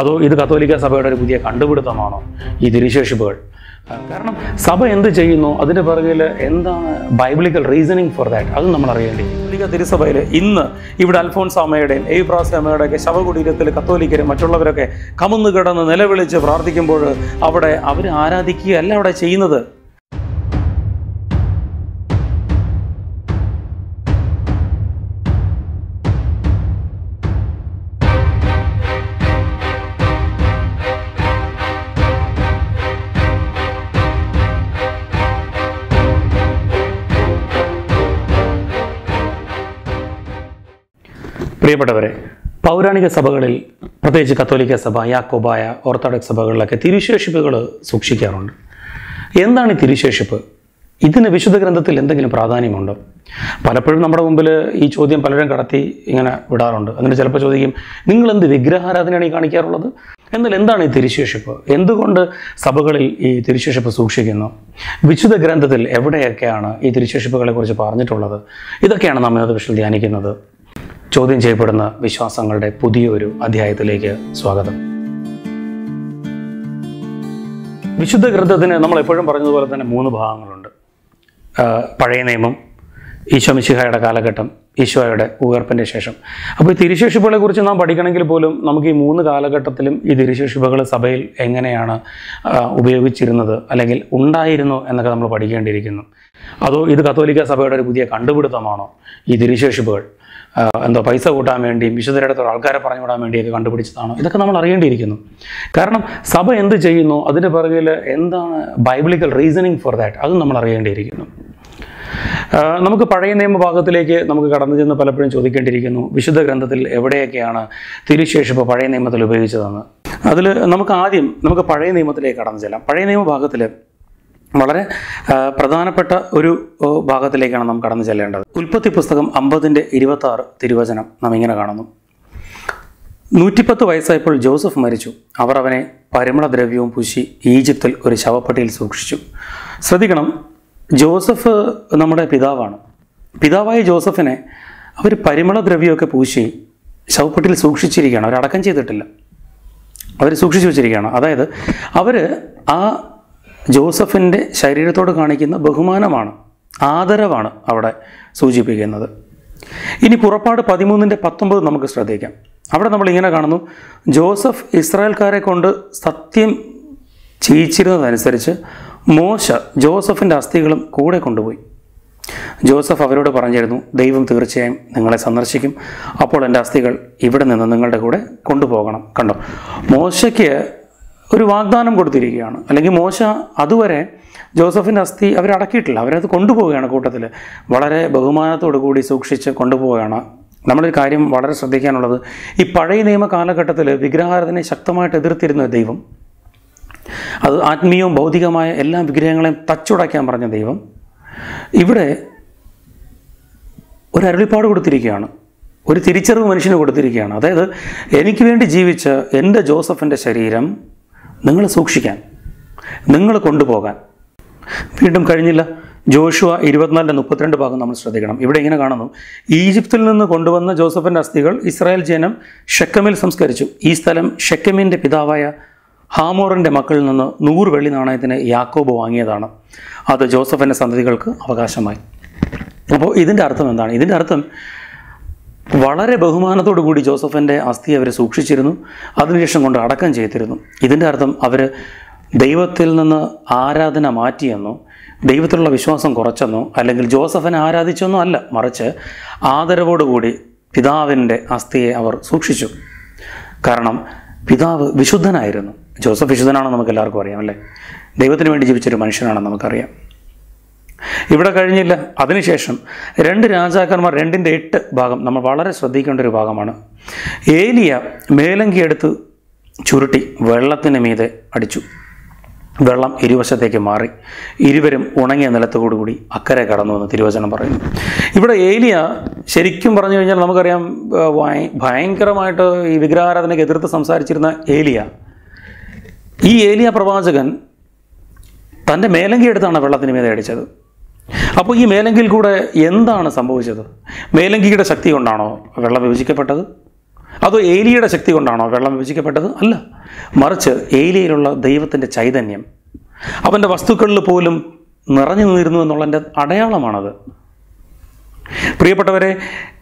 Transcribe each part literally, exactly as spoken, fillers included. അതോ ഇത് കത്തോലിക്ക സഭയുടെ ഒരു പുതിയ കണ്ടുപിടുത്തമാണോ ഈ തിരുശേഷിപ്പുകൾ? കാരണം സഭ എന്ത് ചെയ്യുന്നു, അതിൻ്റെ പിറകിൽ എന്താണ് ബൈബിളിക്കൽ റീസണിങ് ഫോർ ദാറ്റ്, അതും നമ്മൾ അറിയേണ്ടി. കത്തോലിക്ക തിരുസഭയിൽ ഇന്ന് ഇവിടെ അൽഫോൺസ് അമ്മയുടെയും ഏബ്രാസ് അമ്മയുടെയൊക്കെ ശവകുടീരത്തിൽ കത്തോലിക്കരും മറ്റുള്ളവരൊക്കെ കമന്ന് കിടന്ന് നിലവിളിച്ച് പ്രാർത്ഥിക്കുമ്പോൾ അവിടെ അവർ ആരാധിക്കുകയല്ല അവിടെ ചെയ്യുന്നത്. പ്രിയപ്പെട്ടവരെ, പൗരാണിക സഭകളിൽ പ്രത്യേകിച്ച് കത്തോലിക്ക സഭ, യാക്കോബായ, ഓർത്തഡോക്സ് സഭകളിലൊക്കെ തിരുശേഷിപ്പുകൾ സൂക്ഷിക്കാറുണ്ട്. എന്താണ് ഈ തിരുശേഷിപ്പ്? ഇതിന് വിശുദ്ധ ഗ്രന്ഥത്തിൽ എന്തെങ്കിലും പ്രാധാന്യമുണ്ടോ? പലപ്പോഴും നമ്മുടെ മുമ്പിൽ ഈ ചോദ്യം പലരും കടത്തി ഇങ്ങനെ വിടാറുണ്ട്. അങ്ങനെ ചിലപ്പോൾ ചോദിക്കും, നിങ്ങൾ എന്ത് വിഗ്രഹാരാധനയാണ് ഈ കാണിക്കാറുള്ളത്? എന്നാൽ എന്താണ് ഈ തിരുശേഷിപ്പ്? എന്തുകൊണ്ട് സഭകളിൽ ഈ തിരുശേഷിപ്പ് സൂക്ഷിക്കുന്നു? വിശുദ്ധ ഗ്രന്ഥത്തിൽ എവിടെയൊക്കെയാണ് ഈ തിരുശേഷിപ്പുകളെ കുറിച്ച് പറഞ്ഞിട്ടുള്ളത്? ഇതൊക്കെയാണ് നാം ഇന്നത്തെ വിഷയത്തിൽ ധ്യാനിക്കുന്നത്. ചോദ്യം ചെയ്യപ്പെടുന്ന വിശ്വാസങ്ങളുടെ പുതിയൊരു അധ്യായത്തിലേക്ക് സ്വാഗതം. വിശുദ്ധ ഗ്രന്ഥത്തിന് നമ്മൾ എപ്പോഴും പറഞ്ഞതുപോലെ തന്നെ മൂന്ന് ഭാഗങ്ങളുണ്ട്. പഴയ നിയമം, ഈശോ മിശിഹായുടെ കാലഘട്ടം, ഈശോയുടെ ഉയർപ്പിൻ്റെ ശേഷം. അപ്പോൾ ഈ തിരുശേഷിപ്പുകളെ കുറിച്ച് നാം പഠിക്കണമെങ്കിൽ പോലും നമുക്ക് ഈ മൂന്ന് കാലഘട്ടത്തിലും ഈ തിരുശേഷിപ്പുകൾ സഭയിൽ എങ്ങനെയാണ് ഉപയോഗിച്ചിരുന്നത്, അല്ലെങ്കിൽ ഉണ്ടായിരുന്നു എന്നൊക്കെ നമ്മൾ പഠിക്കേണ്ടിയിരിക്കുന്നു. അതോ ഇത് കത്തോലിക്ക സഭയുടെ ഒരു പുതിയ കണ്ടുപിടുത്തമാണോ ഈ തിരുശേഷിപ്പുകൾ? എന്തോ പൈസ കൂട്ടാൻ വേണ്ടിയും വിശുദ്ധരുടെ ആൾക്കാരെ പറഞ്ഞു വിടാൻ വേണ്ടിയൊക്കെ കണ്ടുപിടിച്ചതാണോ? ഇതൊക്കെ നമ്മൾ അറിയേണ്ടിയിരിക്കുന്നു. കാരണം സഭ എന്ത് ചെയ്യുന്നു, അതിൻ്റെ പിറകിൽ എന്താണ് ബൈബിളിക്കൽ റീസണിങ് ഫോർ ദാറ്റ്, അതും നമ്മൾ അറിയേണ്ടിയിരിക്കുന്നു. നമുക്ക് പഴയ നിയമഭാഗത്തിലേക്ക് നമുക്ക് കടന്നു ചെന്ന് പലപ്പോഴും ചോദിക്കേണ്ടിയിരിക്കുന്നു, വിശുദ്ധ ഗ്രന്ഥത്തിൽ എവിടെയൊക്കെയാണ് തിരുശേഷിപ്പ് പഴയ നിയമത്തിൽ ഉപയോഗിച്ചതെന്ന്. അതിൽ നമുക്ക് ആദ്യം നമുക്ക് പഴയ നിയമത്തിലേക്ക് കടന്നു ചെല്ലാം. പഴയ നിയമഭാഗത്തിൽ വളരെ പ്രധാനപ്പെട്ട ഒരു ഭാഗത്തിലേക്കാണ് നാം കടന്നു ചെല്ലേണ്ടത്. ഉൽപ്പത്തി പുസ്തകം അമ്പതിൻ്റെ ഇരുപത്തി ആറ് തിരുവചനം നാം ഇങ്ങനെ കാണുന്നു. നൂറ്റിപ്പത്ത് വയസ്സായപ്പോൾ ജോസഫ് മരിച്ചു. അവർ അവനെ പരിമളദ്രവ്യവും പൂശി ഈജിപ്തിൽ ഒരു ശവപ്പെട്ടിയിൽ സൂക്ഷിച്ചു. ശ്രദ്ധിക്കണം, ജോസഫ് നമ്മുടെ പിതാവാണ്. പിതാവായ ജോസഫിനെ അവർ പരിമളദ്രവ്യമൊക്കെ പൂശി ശവപ്പെട്ടിയിൽ സൂക്ഷിച്ചിരിക്കുകയാണ്. അവരടക്കം ചെയ്തിട്ടില്ല, അവർ സൂക്ഷിച്ചു വെച്ചിരിക്കുകയാണ്. അതായത് അവർ ആ ജോസഫിൻ്റെ ശരീരത്തോട് കാണിക്കുന്ന ബഹുമാനമാണ്, ആദരവാണ് അവിടെ സൂചിപ്പിക്കുന്നത്. ഇനി പുറപ്പാട് പതിമൂന്നിൻ്റെ പത്തൊമ്പത് നമുക്ക് ശ്രദ്ധിക്കാം. അവിടെ നമ്മൾ ഇങ്ങനെ കാണുന്നു, ജോസഫ് ഇസ്രായേൽക്കാരെ കൊണ്ട് സത്യം ചെയ്യിച്ചിരുന്നതനുസരിച്ച് മോശ ജോസഫിൻ്റെ അസ്ഥികളും കൂടെ കൊണ്ടുപോയി. ജോസഫ് അവരോട് പറഞ്ഞിരുന്നു, ദൈവം തീർച്ചയായും നിങ്ങളെ സന്ദർശിക്കും, അപ്പോൾ എൻ്റെ അസ്ഥികൾ ഇവിടെ നിന്ന് നിങ്ങളുടെ കൂടെ കൊണ്ടുപോകണം. കണ്ടോ, മോശയ്ക്ക് ഒരു വാഗ്ദാനം കൊടുത്തിരിക്കുകയാണ്. അല്ലെങ്കിൽ മോശ അതുവരെ ജോസഫിൻ്റെ അസ്ഥി അവരടക്കിയിട്ടില്ല, അവരത് കൊണ്ടുപോവുകയാണ്. കൂട്ടത്തിൽ വളരെ ബഹുമാനത്തോടു കൂടി സൂക്ഷിച്ച് കൊണ്ടുപോവുകയാണ്. നമ്മളൊരു കാര്യം വളരെ ശ്രദ്ധിക്കാനുള്ളത്, ഈ പഴയ നിയമ കാലഘട്ടത്തിൽ വിഗ്രഹാരാധനയെ ശക്തമായിട്ട് എതിർത്തിരുന്ന ദൈവം, അത് ആത്മീയവും ഭൗതികമായ എല്ലാ വിഗ്രഹങ്ങളെയും തച്ചുടയ്ക്കാൻ പറഞ്ഞ ദൈവം ഇവിടെ ഒരു അരുളിപ്പാട് കൊടുത്തിരിക്കുകയാണ്, ഒരു തിരിച്ചറിവ് മനുഷ്യന് കൊടുത്തിരിക്കുകയാണ്. അതായത് എനിക്ക് വേണ്ടി ജീവിച്ച എൻ്റെ ജോസഫിൻ്റെ ശരീരം നിങ്ങൾ സൂക്ഷിക്കാൻ, നിങ്ങൾ കൊണ്ടുപോകാൻ. വീണ്ടും കഴിഞ്ഞില്ല. ജോഷുവ ഇരുപത്തിനാലിൻ്റെ മുപ്പത്തിരണ്ട് ഭാഗം നമ്മൾ ശ്രദ്ധിക്കണം. ഇവിടെ ഇങ്ങനെ കാണുന്നു, ഈജിപ്തിൽ നിന്ന് കൊണ്ടുവന്ന ജോസഫിൻ്റെ അസ്ഥികൾ ഇസ്രായേൽ ജനം ഷെക്കമിൽ സംസ്കരിച്ചു. ഈ സ്ഥലം ഷെക്കമിൻ്റെ പിതാവായ ഹാമോറിൻ്റെ മക്കളിൽ നിന്ന് നൂറ് വെള്ളി നാണയത്തിന് യാക്കോബ് വാങ്ങിയതാണ്. അത് ജോസഫിൻ്റെ സന്തതികൾക്ക് അവകാശമായി. അപ്പോൾ ഇതിൻ്റെ അർത്ഥം എന്താണ്? ഇതിൻ്റെ അർത്ഥം വളരെ ബഹുമാനത്തോടു കൂടി ജോസഫിൻ്റെ അസ്ഥി അവർ സൂക്ഷിച്ചിരുന്നു, അതിനുശേഷം കൊണ്ട് അടക്കം ചെയ്തിരുന്നു. ഇതിൻ്റെ അർത്ഥം അവർ ദൈവത്തിൽ നിന്ന് ആരാധന മാറ്റിയെന്നോ ദൈവത്തിലുള്ള വിശ്വാസം കുറച്ചെന്നോ അല്ലെങ്കിൽ ജോസഫിനെ ആരാധിച്ചെന്നോ അല്ല, മറിച്ച് ആദരവോടുകൂടി പിതാവിൻ്റെ അസ്ഥിയെ അവർ സൂക്ഷിച്ചു. കാരണം പിതാവ് വിശുദ്ധനായിരുന്നു. ജോസഫ് വിശുദ്ധനാണെന്ന് നമുക്ക് എല്ലാവർക്കും അറിയാം, അല്ലേ? ദൈവത്തിന് വേണ്ടി ജീവിച്ചൊരു മനുഷ്യനാണെന്ന് നമുക്കറിയാം. ഇവിടെ കഴിഞ്ഞില്ല. അതിനുശേഷം രണ്ട് രാജാക്കന്മാർ രണ്ടിൻ്റെ എട്ട് ഭാഗം നമ്മൾ വളരെ ശ്രദ്ധിക്കേണ്ട ഒരു ഭാഗമാണ്. ഏലിയ മേലങ്കി എടുത്ത് ചുരുട്ടി വെള്ളത്തിന് മീതെ അടിച്ചു. വെള്ളം ഇരുവശത്തേക്ക് മാറി, ഇരുവരും ഉണങ്ങിയ നിലത്തോടുകൂടി അക്കരെ കടന്നു എന്ന് തിരുവചനം പറയുന്നു. ഇവിടെ ഏലിയ ശരിക്കും പറഞ്ഞു കഴിഞ്ഞാൽ നമുക്കറിയാം, ഭയങ്കരമായിട്ട് ഈ വിഗ്രഹാരാധനയ്ക്ക് എതിർത്ത് സംസാരിച്ചിരുന്ന ഏലിയ, ഈ ഏലിയ പ്രവാചകൻ തൻ്റെ മേലങ്കി എടുത്താണ് വെള്ളത്തിന് മീതെ അടിച്ചത്. അപ്പോൾ ഈ മേലങ്കിയിൽ കൂടെ എന്താണ് സംഭവിച്ചത്? മേലങ്കിയുടെ ശക്തി കൊണ്ടാണോ വെള്ളം വിഭജിക്കപ്പെട്ടത്? അത് ഏലിയുടെ ശക്തി കൊണ്ടാണോ വെള്ളം വിഭജിക്കപ്പെട്ടത്? അല്ല, മറിച്ച് ഏലിയയിലുള്ള ദൈവത്തിൻ്റെ ചൈതന്യം അവൻ്റെ വസ്തുക്കളിൽ പോലും നിറഞ്ഞു നിന്നിരുന്നു എന്നുള്ളതിൻ്റെ അടയാളമാണത്. പ്രിയപ്പെട്ടവരെ,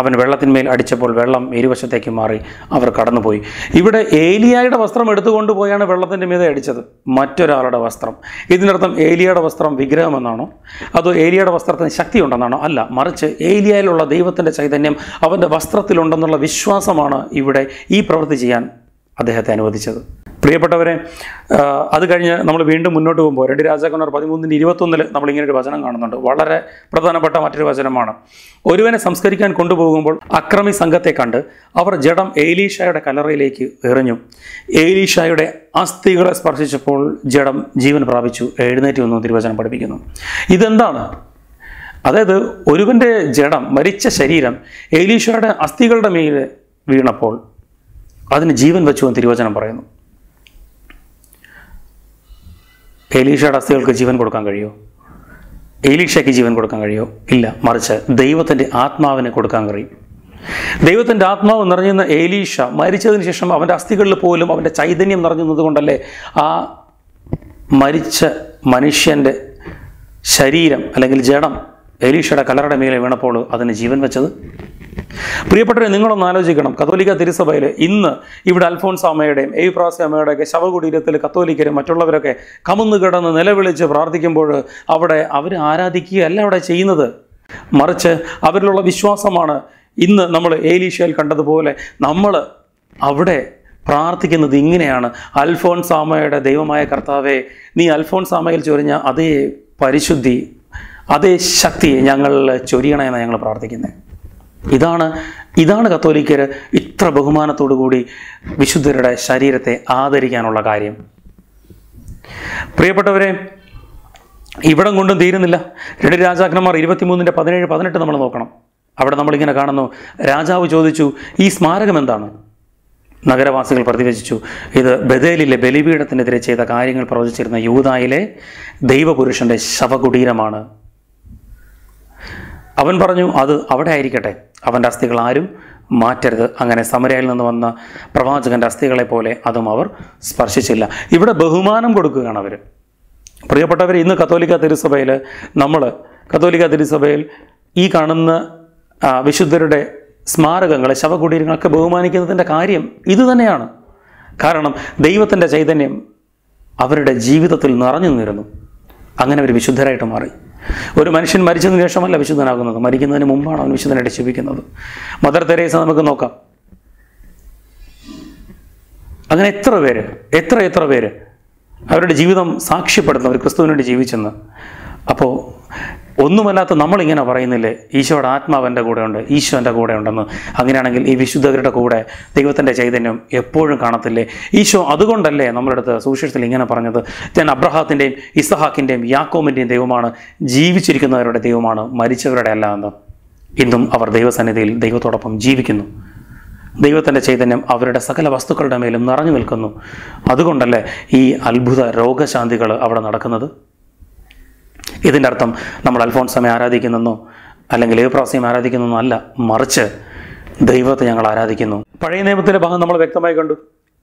അവൻ വെള്ളത്തിന്മേൽ അടിച്ചപ്പോൾ വെള്ളം ഇരുവശത്തേക്ക് മാറി അവർ കടന്നുപോയി. ഇവിടെ ഏലിയായുടെ വസ്ത്രം എടുത്തുകൊണ്ട് പോയാണ് വെള്ളത്തിൻ്റെ മീതെ അടിച്ചത്, മറ്റൊരാളുടെ വസ്ത്രം. ഇതിനർത്ഥം ഏലിയായുടെ വസ്ത്രം വിഗ്രഹമെന്നാണോ, അതോ ഏലിയായുടെ വസ്ത്രത്തിന് ശക്തി ഉണ്ടെന്നാണോ? അല്ല, മറിച്ച് ഏലിയായിലുള്ള ദൈവത്തിൻ്റെ ചൈതന്യം അവൻ്റെ വസ്ത്രത്തിലുണ്ടെന്നുള്ള വിശ്വാസമാണ് ഇവിടെ ഈ പ്രവൃത്തി ചെയ്യാൻ അദ്ദേഹത്തെ അനുവദിച്ചത്. പ്രിയപ്പെട്ടവരെ, അത് കഴിഞ്ഞ് നമ്മൾ വീണ്ടും മുന്നോട്ട് പോകുമ്പോൾ രണ്ട് രാജാക്കന്മാർ പതിമൂന്നിൻ്റെ ഇരുപത്തൊന്നിൽ നമ്മൾ ഇങ്ങനൊരു വചനം കാണുന്നുണ്ട്. വളരെ പ്രധാനപ്പെട്ട മറ്റൊരു വചനമാണ്. ഒരുവനെ സംസ്കരിക്കാൻ കൊണ്ടുപോകുമ്പോൾ അക്രമി സംഘത്തെ കണ്ട് അവർ ജഡം ഏലീഷായുടെ കല്ലറയിലേക്ക് എറിഞ്ഞു. ഏലീഷായുടെ അസ്ഥികളെ സ്പർശിച്ചപ്പോൾ ജഡം ജീവൻ പ്രാപിച്ചു, എഴുന്നേറ്റ് വന്നു. തിരുവചനം പഠിപ്പിക്കുന്നു. ഇതെന്താണ്? അതായത്, ഒരുവൻ്റെ ജഡം, മരിച്ച ശരീരം ഏലീഷായുടെ അസ്ഥികളുടെ മേൽ വീണപ്പോൾ അതിന് ജീവൻ വെച്ചു എന്ന് തിരുവചനം പറയുന്നു. ഏലീഷയുടെ അസ്ഥികൾക്ക് ജീവൻ കൊടുക്കാൻ കഴിയുമോ? ഏലീഷയ്ക്ക് ജീവൻ കൊടുക്കാൻ കഴിയുമോ? ഇല്ല, മറിച്ച് ദൈവത്തിൻ്റെ ആത്മാവിനെ കൊടുക്കാൻ കഴിയും. ദൈവത്തിൻ്റെ ആത്മാവ് നിറഞ്ഞിരുന്ന ഏലീഷ മരിച്ചതിന് ശേഷം അവൻ്റെ അസ്ഥികളിൽ പോലും അവൻ്റെ ചൈതന്യം നിറഞ്ഞുന്നത് കൊണ്ടല്ലേ ആ മരിച്ച മനുഷ്യൻ്റെ ശരീരം അല്ലെങ്കിൽ ജഡം ഏലീഷയുടെ കല്ലറയുടെ മേലെ വീണപ്പോൾ അതിന് ജീവൻ വെച്ചത്? പ്രിയപ്പെട്ടവരെ, നിങ്ങളൊന്ന് ആലോചിക്കണം. കത്തോലിക്ക തിരുസഭയിൽ ഇന്ന് ഇവിടെ അൽഫോൺസാമ്മയുടെയും എ പ്രാസ്യമ്മയുടെയൊക്കെ ശവകുടീരത്തിൽ കത്തോലിക്കരും മറ്റുള്ളവരൊക്കെ കമന്ന് കിടന്ന് നിലവിളിച്ച് പ്രാർത്ഥിക്കുമ്പോൾ അവിടെ അവർ ആരാധിക്കുകയല്ല അവിടെ ചെയ്യുന്നത്, മറിച്ച് അവരിലുള്ള വിശ്വാസമാണ്. ഇന്ന് നമ്മൾ ഏലീഷയിൽ കണ്ടതുപോലെ നമ്മൾ അവിടെ പ്രാർത്ഥിക്കുന്നത് ഇങ്ങനെയാണ്: അൽഫോൺസാമ്മയുടെ ദൈവമായ കർത്താവേ, നീ അൽഫോൺസാമ്മയിൽ ചൊരിഞ്ഞ അതേ പരിശുദ്ധി, അതേ ശക്തി ഞങ്ങൾ ചൊരിയണമെന്നാണ് ഞങ്ങൾ പ്രാർത്ഥിക്കുന്നത്. ഇതാണ് ഇതാണ് കത്തോലിക്കർ ഇത്ര ബഹുമാനത്തോടു കൂടി വിശുദ്ധരുടെ ശരീരത്തെ ആദരിക്കാനുള്ള കാര്യം. പ്രിയപ്പെട്ടവരെ, ഇവിടം കൊണ്ടും തീരുന്നില്ല. രണ്ട് രാജാക്കന്മാർ ഇരുപത്തിമൂന്നിൻ്റെ പതിനേഴ് പതിനെട്ട് നമ്മൾ നോക്കണം. അവിടെ നമ്മളിങ്ങനെ കാണുന്നു. രാജാവ് ചോദിച്ചു, ഈ സ്മാരകം എന്താണ്? നഗരവാസികൾ പ്രതിവചിച്ചു, ഇത് ബഥേലിലെ ബലിപീഠത്തിനെതിരെ ചെയ്ത കാര്യങ്ങൾ പ്രവചിച്ചിരുന്ന യൂദായിലെ ദൈവപുരുഷൻ്റെ ശവകുടീരമാണ്. അവൻ പറഞ്ഞു, അത് അവിടെ ആയിരിക്കട്ടെ, അവൻ്റെ അസ്ഥികൾ ആരും മാറ്റരുത്. അങ്ങനെ സമരയിൽ നിന്ന് വന്ന പ്രവാചകൻ്റെ അസ്ഥികളെ പോലെ അതും അവർ സ്പർശിച്ചില്ല. ഇവിടെ ബഹുമാനം കൊടുക്കുകയാണ് അവർ. പ്രിയപ്പെട്ടവർ, ഇന്ന് കത്തോലിക്ക തിരുസഭയിൽ നമ്മൾ കത്തോലിക്ക തിരുസഭയിൽ ഈ കാണുന്ന വിശുദ്ധരുടെ സ്മാരകങ്ങളെ, ശവകുടീരങ്ങളൊക്കെ ബഹുമാനിക്കുന്നതിൻ്റെ കാര്യം ഇത് തന്നെയാണ്. കാരണം ദൈവത്തിൻ്റെ ചൈതന്യം അവരുടെ ജീവിതത്തിൽ നിറഞ്ഞു നിന്നിരുന്നു. അങ്ങനെ അവർ വിശുദ്ധരായിട്ട് മാറി. ഒരു മനുഷ്യൻ മരിച്ചതിന് ശേഷമല്ല വിശുദ്ധനാകുന്നത്, മരിക്കുന്നതിന് മുമ്പാണ് അവൻ വിശുദ്ധനായിട്ട് ശോഭിക്കുന്നത്. മദർ തെരേസ നമുക്ക് നോക്കാം. അങ്ങനെ എത്ര പേര് എത്ര എത്ര പേര് അവരുടെ ജീവിതം സാക്ഷ്യപ്പെടുത്തുന്നു അവർ ക്രിസ്തുവിന് വേണ്ടി ജീവിച്ചെന്ന്. അപ്പോൾ ഒന്നുമല്ലാത്ത നമ്മളിങ്ങനെ പറയുന്നില്ലേ, ഈശോയുടെ ആത്മാവ് എൻ്റെ കൂടെയുണ്ട്, ഈശോ എൻ്റെ കൂടെ ഉണ്ടെന്ന്? അങ്ങനെയാണെങ്കിൽ ഈ വിശുദ്ധരുടെ കൂടെ ദൈവത്തിൻ്റെ ചൈതന്യം എപ്പോഴും കാണത്തില്ലേ? ഈശോ അതുകൊണ്ടല്ലേ നമ്മുടെ അടുത്ത് സുവിശേഷത്തിൽ ഇങ്ങനെ പറഞ്ഞത്, ഞാൻ അബ്രഹാത്തിൻ്റെയും ഇസഹാക്കിൻ്റെയും യാക്കോബിൻ്റെയും ദൈവമാണ്, ജീവിച്ചിരിക്കുന്നവരുടെ ദൈവമാണ്, മരിച്ചവരുടെ അല്ല എന്ന്? ഇന്നും അവർ ദൈവസന്നിധിയിൽ ദൈവത്തോടൊപ്പം ജീവിക്കുന്നു. ദൈവത്തിൻ്റെ ചൈതന്യം അവരുടെ സകല വസ്തുക്കളുടെ മേലും നിറഞ്ഞു നിൽക്കുന്നു. അതുകൊണ്ടല്ലേ ഈ അത്ഭുത രോഗശാന്തികൾ അവിടെ നടക്കുന്നത്? ഇതിൻ്റെ അർത്ഥം നമ്മൾ അൽഫോൺസാമ്മയെ ആരാധിക്കുന്നെന്നോ അല്ലെങ്കിൽ ഏപ്രാസിയം ആരാധിക്കുന്നെന്നോ അല്ല, മറിച്ച് ദൈവത്തെ ഞങ്ങൾ ആരാധിക്കുന്നു. പഴയ നിയമത്തിലെ ഭാഗം നമ്മൾ വ്യക്തമായി കണ്ടു.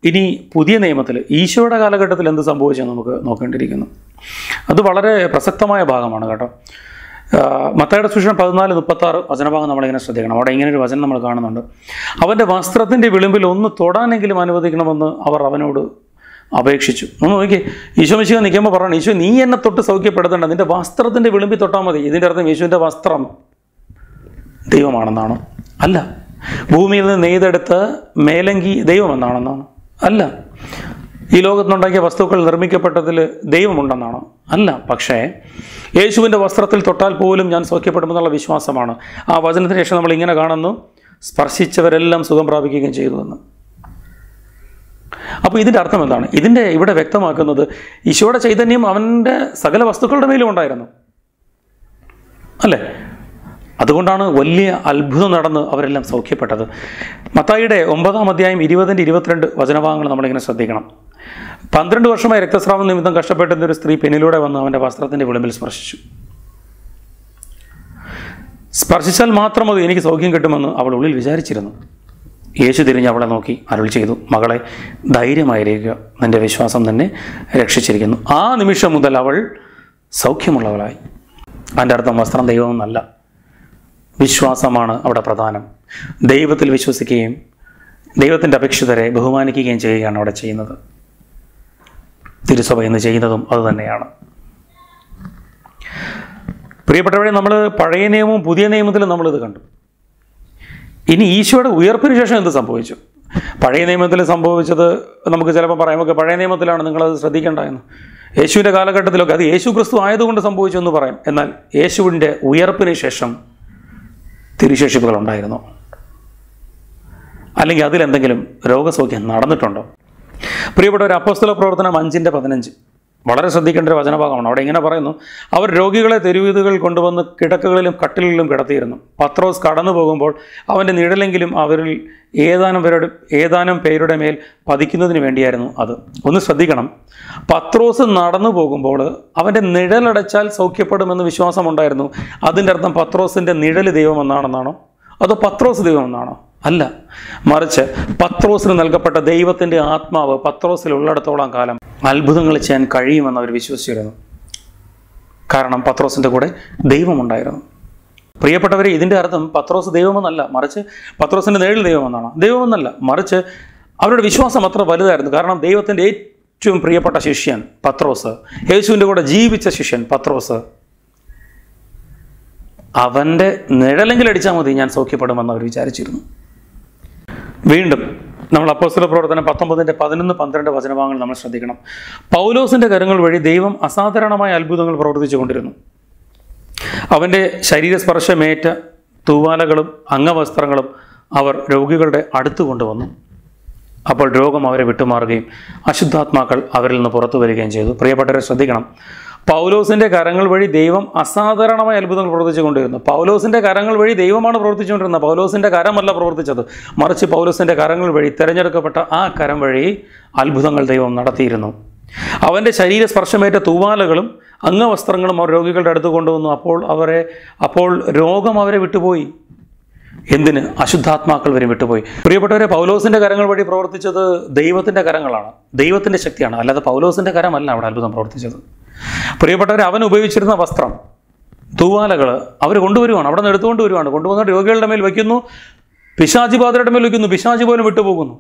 ഇനി പുതിയ നിയമത്തിൽ ഈശോയുടെ കാലഘട്ടത്തിൽ എന്ത് സംഭവിച്ചെന്ന് നമുക്ക് നോക്കേണ്ടിയിരിക്കുന്നു. അത് വളരെ പ്രസക്തമായ ഭാഗമാണ് കേട്ടോ. മത്തായിയുടെ സുവിശേഷം പതിനാല് മുപ്പത്തി ആറ് വചനഭാഗം നമ്മളിങ്ങനെ ശ്രദ്ധിക്കണം. അവിടെ ഇങ്ങനൊരു വചനം നമ്മൾ കാണുന്നുണ്ട്. അവൻ്റെ വസ്ത്രത്തിൻ്റെ വിളിമ്പിൽ ഒന്ന് തൊടാനെങ്കിലും അനുവദിക്കണമെന്ന് അവർ അവനോട് അപേക്ഷിച്ചു. ഒന്ന് നോക്കി, ഈശോ മിശിഹ നിൽക്കുമ്പോൾ പറയണം, ഈശോ നീ എന്നെ തൊട്ട് സൗഖ്യപ്പെടുത്തേണ്ട, നിൻ്റെ വസ്ത്രത്തിൻ്റെ വിളിമ്പി തൊട്ടാൽ മതി. ഇതിൻ്റെ അർത്ഥം ഈശോൻ്റെ വസ്ത്രം ദൈവമാണെന്നാണോ? അല്ല. ഭൂമിയിൽ നിന്ന് നെയ്തെടുത്ത് മേലങ്കി ദൈവമെന്നാണെന്നാണോ? അല്ല. ഈ ലോകത്തുനിന്നുണ്ടാക്കിയ വസ്തുക്കൾ നിർമ്മിക്കപ്പെട്ടതിൽ ദൈവമുണ്ടെന്നാണോ? അല്ല. പക്ഷേ യേശുവിൻ്റെ വസ്ത്രത്തിൽ തൊട്ടാൽ പോലും ഞാൻ സൗഖ്യപ്പെടുമെന്നുള്ള വിശ്വാസമാണ്. ആ വചനത്തിന് ശേഷം നമ്മൾ ഇങ്ങനെ കാണുന്നു, സ്പർശിച്ചവരെല്ലാം സുഖം പ്രാപിക്കുകയും ചെയ്തു എന്ന്. അപ്പോൾ ഇതിൻ്റെ അർത്ഥം എന്താണ്? ഇതിൻ്റെ ഇവിടെ വ്യക്തമാക്കുന്നത് ഈശോയുടെ ചൈതന്യം അവൻ്റെ സകല വസ്തുക്കളുടെ മേലും ഉണ്ടായിരുന്നു, അല്ലേ? അതുകൊണ്ടാണ് വലിയ അത്ഭുതം നടന്ന് അവരെല്ലാം സൗഖ്യപ്പെട്ടത്. മത്തായിയുടെ ഒമ്പതാം അധ്യായം ഇരുപതിൻ്റെ ഇരുപത്തിരണ്ട് വചനഭാഗങ്ങൾ നമ്മളിങ്ങനെ ശ്രദ്ധിക്കണം. പന്ത്രണ്ട് വർഷമായി രക്തസ്രാവം നിമിത്തം കഷ്ടപ്പെട്ടുന്ന ഒരു സ്ത്രീ പെനിലൂടെ വന്ന് അവൻ്റെ വസ്ത്രത്തിൻ്റെ വിളിമ്പിൽ സ്പർശിച്ചു. സ്പർശിച്ചാൽ മാത്രം അത് എനിക്ക് സൗഖ്യം കിട്ടുമെന്ന് അവൾ ഉള്ളിൽ വിചാരിച്ചിരുന്നു. യേശു തിരിഞ്ഞ് അവളെ നോക്കി അരുൾ ചെയ്തു, മകളെ, ധൈര്യമായിരിക്കുക, നിൻ്റെ വിശ്വാസം തന്നെ രക്ഷിച്ചിരിക്കുന്നു. ആ നിമിഷം മുതൽ അവൾ സൗഖ്യമുള്ളവളായി. അതിൻ്റെ അർത്ഥം വസ്ത്രം ദൈവമെന്നല്ല, വിശ്വാസമാണ് അവിടെ പ്രധാനം. ദൈവത്തിൽ വിശ്വസിക്കുകയും ദൈവത്തിൻ്റെ അപേക്ഷിതരെ ബഹുമാനിക്കുകയും ചെയ്യുകയാണ് അവിടെ ചെയ്യുന്നത്. തിരുസഭ ഇന്ന് ചെയ്യുന്നതും അതുതന്നെയാണ്. പ്രിയപ്പെട്ടവരെ, നമ്മൾ പഴയ നിയമവും പുതിയ നിയമത്തിലും നമ്മളിത് കണ്ടു. ഇനി ഈശോയുടെ ഉയർപ്പിന് ശേഷം എന്ത് സംഭവിച്ചു? പഴയ നിയമത്തിൽ സംഭവിച്ചത് നമുക്ക് ചിലപ്പോൾ പറയാം, ഓക്കെ പഴയ നിയമത്തിലാണ്, നിങ്ങളത് ശ്രദ്ധിക്കേണ്ട എന്ന്. യേശുവിൻ്റെ കാലഘട്ടത്തിലൊക്കെ അത് യേശു ക്രിസ്തു ആയതുകൊണ്ട് സംഭവിച്ചു എന്ന് പറയാം. എന്നാൽ യേശുവിൻ്റെ ഉയർപ്പിന് ശേഷം തിരുശേഷിപ്പുകൾ ഉണ്ടായിരുന്നോ? അല്ലെങ്കിൽ അതിലെന്തെങ്കിലും രോഗസൗഖ്യം നടന്നിട്ടുണ്ടോ? പ്രിയപ്പെട്ട ഒരു അപ്പോസ്തല പ്രവർത്തനം അഞ്ചിൻ്റെ പതിനഞ്ച് വളരെ ശ്രദ്ധിക്കേണ്ട ഒരു വചനഭാഗമാണ്. അവിടെ ഇങ്ങനെ പറയുന്നു, അവർ രോഗികളെ തെരുവീഥുകൾ കൊണ്ടുവന്ന് കിടക്കകളിലും കട്ടിലുകളിലും കിടത്തിയിരുന്നു. പത്രോസ് കടന്നു പോകുമ്പോൾ അവൻ്റെ നിഴലെങ്കിലും അവരിൽ ഏതാനും പേരുടെ ഏതാനും പേരുടെ മേൽ പതിക്കുന്നതിന് വേണ്ടിയായിരുന്നു അത്. ഒന്ന് ശ്രദ്ധിക്കണം, പത്രോസ് നടന്നു പോകുമ്പോൾ അവൻ്റെ നിഴലടച്ചാൽ സൗഖ്യപ്പെടുമെന്ന് വിശ്വാസമുണ്ടായിരുന്നു. അതിൻ്റെ അർത്ഥം പത്രോസിൻ്റെ നിഴൽ ദൈവമെന്നാണെന്നാണോ? അതോ പത്രോസ് ദൈവമെന്നാണോ? അല്ല, മറിച്ച് പത്രോസിന് നൽകപ്പെട്ട ദൈവത്തിൻ്റെ ആത്മാവ് പത്രോസിൽ ഉള്ളിടത്തോളം കാലം അത്ഭുതങ്ങൾ ചെയ്യാൻ കഴിയുമെന്ന് അവർ വിശ്വസിച്ചിരുന്നു. കാരണം പത്രോസിൻ്റെ കൂടെ ദൈവമുണ്ടായിരുന്നു. പ്രിയപ്പെട്ടവരെ, ഇതിൻ്റെ അർത്ഥം പത്രോസ് ദൈവമെന്നല്ല, മറിച്ച് പത്രോസിൻ്റെ നേരിൽ ദൈവമെന്നാണ്. ദൈവമെന്നല്ല, മറിച്ച് അവരുടെ വിശ്വാസം അത്ര വലുതായിരുന്നു. കാരണം ദൈവത്തിൻ്റെ ഏറ്റവും പ്രിയപ്പെട്ട ശിഷ്യൻ പത്രോസ്, യേശുവിൻ്റെ കൂടെ ജീവിച്ച ശിഷ്യൻ പത്രോസ്, അവൻ്റെ നിഴലെങ്കിൽ അടിച്ചാൽ മതി ഞാൻ സൗഖ്യപ്പെടുമെന്ന് അവർ വിചാരിച്ചിരുന്നു. വീണ്ടും നമ്മൾ അപ്പോസ്തല പ്രവർത്തനം പത്തൊമ്പതിൻ്റെ പതിനൊന്ന് പന്ത്രണ്ട് വചനഭാഗങ്ങൾ നമ്മൾ ശ്രദ്ധിക്കണം. പൗലോസിൻ്റെ കരങ്ങൾ വഴി ദൈവം അസാധാരണമായ അത്ഭുതങ്ങൾ പ്രവർത്തിച്ചു കൊണ്ടിരുന്നു. അവൻ്റെ ശരീരസ്പർശമേറ്റ തൂവാലകളും അംഗവസ്ത്രങ്ങളും അവർ രോഗികളുടെ അടുത്ത് കൊണ്ടുവന്നു. അപ്പോൾ രോഗം അവരെ വിട്ടുമാറുകയും അശുദ്ധാത്മാക്കൾ അവരിൽ നിന്ന് പുറത്തു വരികയും ചെയ്തു. പ്രിയപ്പെട്ടവരെ ശ്രദ്ധിക്കണം, പൗലോസിൻ്റെ കരങ്ങൾ വഴി ദൈവം അസാധാരണമായ അത്ഭുതങ്ങൾ പ്രവർത്തിച്ചു കൊണ്ടിരുന്നു. പൗലോസിൻ്റെ കരങ്ങൾ വഴി ദൈവമാണ് പ്രവർത്തിച്ചുകൊണ്ടിരുന്നത്. പൗലോസിൻ്റെ കരമല്ല പ്രവർത്തിച്ചത്, മറിച്ച് പൗലോസിൻ്റെ കരങ്ങൾ വഴി, തിരഞ്ഞെടുക്കപ്പെട്ട ആ കരം വഴി അത്ഭുതങ്ങൾ ദൈവം നടത്തിയിരുന്നു. അവൻ്റെ ശരീര സ്പർശമേറ്റ തൂവാലകളും അംഗവസ്ത്രങ്ങളും അവർ രോഗികളുടെ അടുത്ത് കൊണ്ടുവന്നു. അപ്പോൾ അവരെ അപ്പോൾ രോഗം അവരെ വിട്ടുപോയി. എന്തിന്? അശുദ്ധാത്മാക്കൾ വരെ വിട്ടുപോയി. പ്രിയപ്പെട്ടവരെ, പൗലോസിൻ്റെ കരങ്ങൾ വഴി പ്രവർത്തിച്ചത് ദൈവത്തിൻ്റെ കരങ്ങളാണ്, ദൈവത്തിൻ്റെ ശക്തിയാണ്. അല്ലാതെ പൗലോസിൻ്റെ കരമല്ല അവിടെ അത്ഭുതം പ്രവർത്തിച്ചത്. പ്രിയപ്പെട്ടവരെ, അവൻ ഉപയോഗിച്ചിരുന്ന വസ്ത്രം, തൂവാലകൾ അവർ കൊണ്ടുവരുവാണ്, അവിടെ നിന്ന് എടുത്തുകൊണ്ട് വരുവാണ്. കൊണ്ടുവന്നിട്ട് രോഗികളുടെ മേൽ വയ്ക്കുന്നു, പിശാചിബാധയുടെ മേൽ വയ്ക്കുന്നു, പിശാചി പോലും വിട്ടുപോകുന്നു.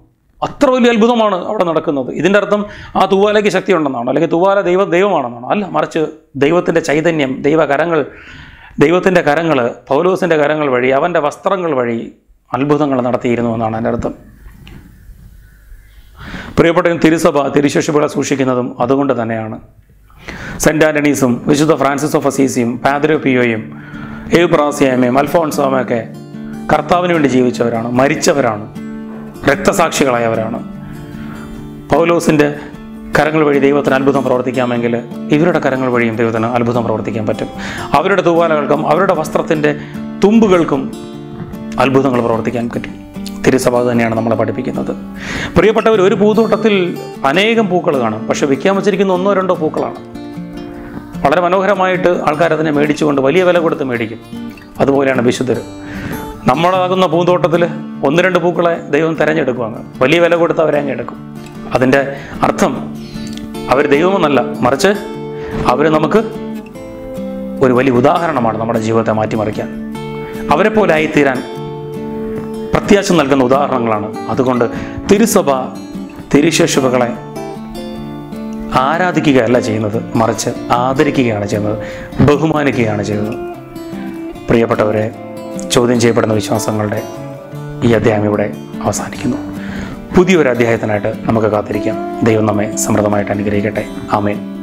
അത്ര വലിയ അത്ഭുതമാണ് അവിടെ നടക്കുന്നത്. ഇതിൻ്റെ അർത്ഥം ആ തൂവാലയ്ക്ക് ശക്തി ഉണ്ടെന്നാണോ? അല്ലെങ്കിൽ തൂവാല ദൈവ ദൈവമാണെന്നാണോ? അല്ല, മറിച്ച് ദൈവത്തിൻ്റെ ചൈതന്യം, ദൈവ കരങ്ങൾ, ദൈവത്തിൻ്റെ കരങ്ങൾ പൗലോസിൻ്റെ കരങ്ങൾ വഴി, അവൻ്റെ വസ്ത്രങ്ങൾ വഴി അത്ഭുതങ്ങൾ നടത്തിയിരുന്നു എന്നാണ് എൻ്റെ അർത്ഥം. പ്രിയപ്പെട്ട തിരുസഭ തിരുശേഷിപ്പുകളെ സൂക്ഷിക്കുന്നതും അതുകൊണ്ട് തന്നെയാണ്. സെൻറ്റ് ആൻ്റണീസും വിശുദ്ധ ഫ്രാൻസിസ് ഓഫ് അസീസിയും പാദ്രോ പിയോയും ഏവ്പ്രാസിയാമയും അൽഫോൺസോമയൊക്കെ കർത്താവിന് വേണ്ടി ജീവിച്ചവരാണ്, മരിച്ചവരാണ്, രക്തസാക്ഷികളായവരാണ്. പൗലോസിൻ്റെ കരങ്ങൾ വഴി ദൈവത്തിന് അത്ഭുതം പ്രവർത്തിക്കാമെങ്കിൽ ഇവരുടെ കരങ്ങൾ വഴിയും ദൈവത്തിന് അത്ഭുതം പ്രവർത്തിക്കാൻ പറ്റും. അവരുടെ തൂവാലകൾക്കും അവരുടെ വസ്ത്രത്തിൻ്റെ തുമ്പുകൾക്കും അത്ഭുതങ്ങൾ പ്രവർത്തിക്കാൻ പറ്റും. തിരുസഭ തന്നെയാണ് നമ്മളെ പഠിപ്പിക്കുന്നത്. പ്രിയപ്പെട്ടവർ, ഒരു പൂന്തോട്ടത്തിൽ അനേകം പൂക്കൾ കാണും, പക്ഷെ വിൽക്കാൻ വച്ചിരിക്കുന്ന ഒന്നോ രണ്ടോ പൂക്കളാണ്. വളരെ മനോഹരമായിട്ട് ആൾക്കാരതിനെ മേടിച്ചുകൊണ്ട് വലിയ വില കൊടുത്ത് മേടിക്കും. അതുപോലെയാണ് വിശുദ്ധർ. നമ്മളാകുന്ന പൂന്തോട്ടത്തിൽ ഒന്ന് രണ്ട് പൂക്കളെ ദൈവം തിരഞ്ഞെടുക്കുവാണ്, വലിയ വില കൊടുത്ത് അവരെ അങ്ങ് എടുക്കും. അതിൻ്റെ അർത്ഥം അവർ ദൈവമെന്നല്ല, മറിച്ച് അവർ നമുക്ക് ഒരു വലിയ ഉദാഹരണമാണ് നമ്മുടെ ജീവിതത്തെ മാറ്റിമറിക്കാൻ. അവരെ പോലെ ആയിത്തീരാൻ പ്രത്യാശ നൽകുന്ന ഉദാഹരണങ്ങളാണ്. അതുകൊണ്ട് തിരുസഭ തിരുശേഷിപ്പുകളെ ആരാധിക്കുകയല്ല ചെയ്യുന്നത്, മറിച്ച് ആദരിക്കുകയാണ് ചെയ്യുന്നത്, ബഹുമാനിക്കുകയാണ് ചെയ്യുന്നത്. പ്രിയപ്പെട്ടവരെ, ചോദ്യം ചെയ്യപ്പെടുന്ന വിശ്വാസങ്ങളുടെ ഈ അധ്യായം ഇവിടെ അവസാനിക്കുന്നു. പുതിയൊരു അധ്യായത്തിനായിട്ട് നമുക്ക് കാത്തിരിക്കാം. ദൈവം നമ്മെ സമൃദ്ധമായിട്ട് അനുഗ്രഹിക്കട്ടെ. ആമേൻ.